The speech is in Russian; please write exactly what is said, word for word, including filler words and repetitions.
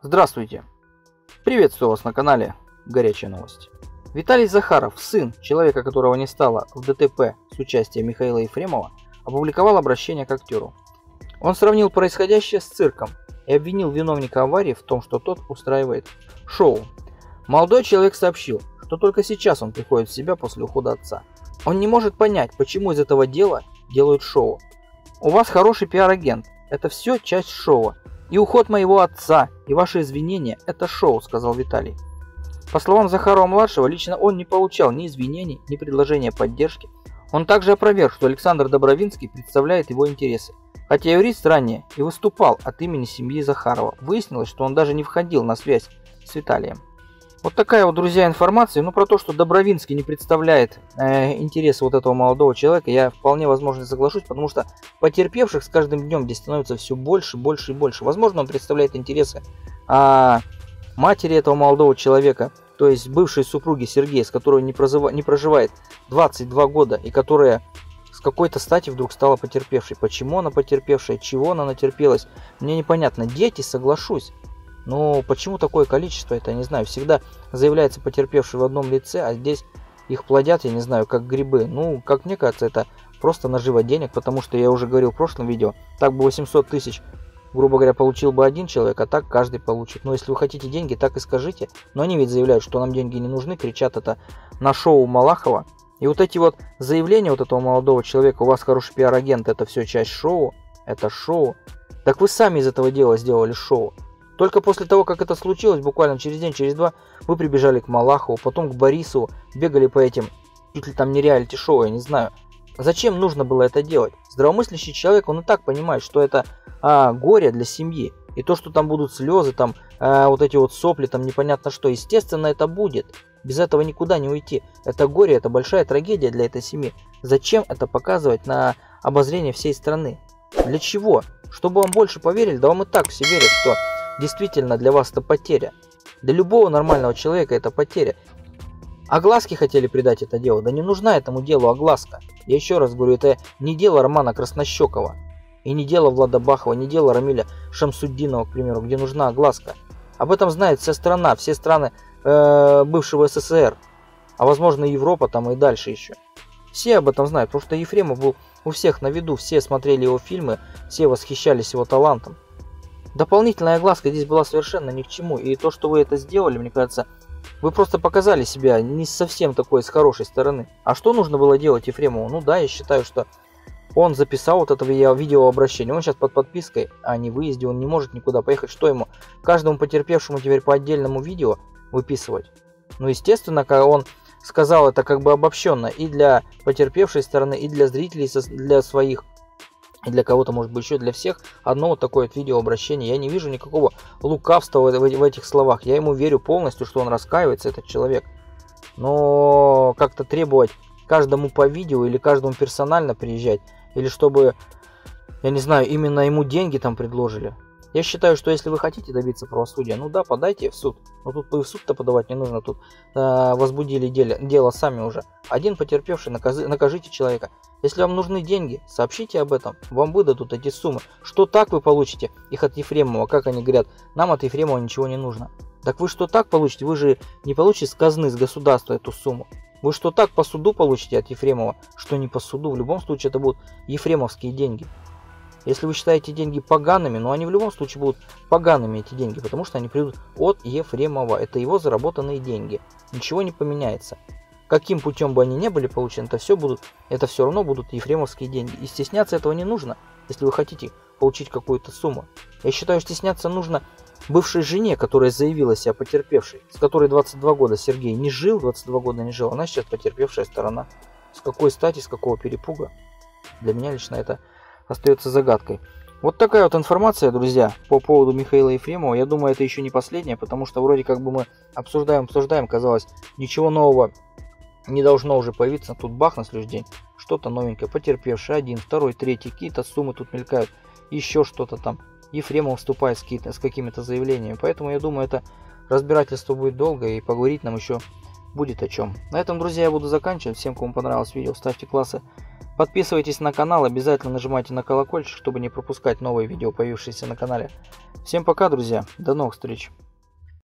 Здравствуйте! Приветствую вас на канале Горячая новость. Виталий Захаров, сын человека, которого не стало в ДТП с участием Михаила Ефремова, опубликовал обращение к актеру. Он сравнил происходящее с цирком и обвинил виновника аварии в том, что тот устраивает шоу. Молодой человек сообщил, что только сейчас он приходит в себя после ухода отца. Он не может понять, почему из этого дела делают шоу. У вас хороший пиар-агент, это все часть шоу. И уход моего отца, и ваши извинения – это шоу, сказал Виталий. По словам Захарова-младшего, лично он не получал ни извинений, ни предложения поддержки. Он также опроверг, что Александр Добровинский представляет его интересы. Хотя юрист ранее и выступал от имени семьи Захарова, выяснилось, что он даже не входил на связь с Виталием. Вот такая вот, друзья, информация. Ну, про то, что Добровинский не представляет э, интересы вот этого молодого человека, я вполне возможно соглашусь, потому что потерпевших с каждым днем здесь становится все больше, больше и больше. Возможно, он представляет интересы э, матери этого молодого человека, то есть бывшей супруги Сергея, с которой не, прозыва, не проживает двадцать два года, и которая с какой-то стати вдруг стала потерпевшей. Почему она потерпевшая, чего она натерпелась, мне непонятно. Дети, соглашусь. Но почему такое количество, это я не знаю. Всегда заявляется потерпевший в одном лице, а здесь их плодят, я не знаю, как грибы. Ну, как мне кажется, это просто нажива денег, потому что я уже говорил в прошлом видео, так бы восемьсот тысяч, грубо говоря, получил бы один человек, а так каждый получит. Но если вы хотите деньги, так и скажите. Но они ведь заявляют, что нам деньги не нужны, кричат это на шоу Малахова. И вот эти вот заявления вот этого молодого человека, у вас хороший пиар-агент, это все часть шоу, это шоу. Так вы сами из этого дела сделали шоу. Только после того, как это случилось, буквально через день, через два, вы прибежали к Малахову, потом к Борисову, бегали по этим, чуть ли там не реалити-шоу, я не знаю. Зачем нужно было это делать? Здравомыслящий человек, он и так понимает, что это а, горе для семьи. И то, что там будут слезы, там а, вот эти вот сопли, там непонятно что, естественно, это будет. Без этого никуда не уйти. Это горе, это большая трагедия для этой семьи. Зачем это показывать на обозрение всей страны? Для чего? Чтобы вам больше поверили, да вам и так все верят, что... Действительно, для вас это потеря. Для любого нормального человека это потеря. Огласки хотели придать это дело. Да не нужна этому делу огласка. Я еще раз говорю, это не дело Романа Краснощекова. И не дело Влада Бахова, не дело Рамиля Шамсуддинова, к примеру, где нужна огласка. Об этом знает вся страна, все страны э, бывшего СССР. А возможно, Европа там и дальше еще. Все об этом знают, потому что Ефремов был у всех на виду. Все смотрели его фильмы, все восхищались его талантом. Дополнительная огласка здесь была совершенно ни к чему. И то, что вы это сделали, мне кажется, вы просто показали себя не совсем такой с хорошей стороны. А что нужно было делать Ефремову? Ну да, я считаю, что он записал вот это видеообращение. Он сейчас под подпиской, а не выезде. Он не может никуда поехать. Что ему? Каждому потерпевшему теперь по отдельному видео выписывать? Ну, естественно, он сказал это как бы обобщенно. И для потерпевшей стороны, и для зрителей, для своих. И для кого-то, может быть, еще для всех одно вот такое вот видеообращение. Я не вижу никакого лукавства в, в, в этих словах. Я ему верю полностью, что он раскаивается, этот человек. Но как-то требовать каждому по видео или каждому персонально приезжать, или чтобы, я не знаю, именно ему деньги там предложили. Я считаю, что если вы хотите добиться правосудия, ну да, подайте в суд. Но тут и в суд-то подавать не нужно, тут э, возбудили дело, дело сами уже. Один потерпевший, накажи, накажите человека. Если вам нужны деньги, сообщите об этом, вам выдадут эти суммы. Что так вы получите их от Ефремова, как они говорят, нам от Ефремова ничего не нужно. Так вы что так получите, вы же не получите с казны, с государства эту сумму. Вы что так по суду получите от Ефремова, что не по суду, в любом случае это будут ефремовские деньги. Если вы считаете деньги погаными, но они в любом случае будут погаными, эти деньги, потому что они придут от Ефремова. Это его заработанные деньги. Ничего не поменяется. Каким путем бы они ни были получены, это все, будут, это все равно будут ефремовские деньги. И стесняться этого не нужно, если вы хотите получить какую-то сумму. Я считаю, что стесняться нужно бывшей жене, которая заявила себя потерпевшей, с которой двадцать два года Сергей не жил, двадцать два года не жил, она сейчас потерпевшая сторона. С какой стати, с какого перепуга? Для меня лично это... остается загадкой. Вот такая вот информация, друзья, по поводу Михаила Ефремова. Я думаю, это еще не последняя, потому что вроде как бы мы обсуждаем, обсуждаем, казалось, ничего нового не должно уже появиться. Тут бах на следующий день, что-то новенькое, потерпевший один, второй, третий, какие-то суммы тут мелькают, еще что-то там. Ефремов вступает с, с какими-то заявлениями, поэтому я думаю, это разбирательство будет долго и поговорить нам еще будет о чем. На этом, друзья, я буду заканчивать. Всем, кому понравилось видео, ставьте классы. Подписывайтесь на канал, обязательно нажимайте на колокольчик, чтобы не пропускать новые видео, появившиеся на канале. Всем пока, друзья, до новых встреч!